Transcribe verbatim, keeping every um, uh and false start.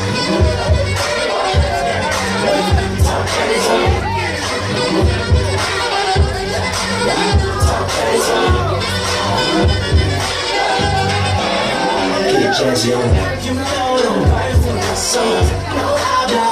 Keep your hands young. You know, don't buy it for myself. No, I don't.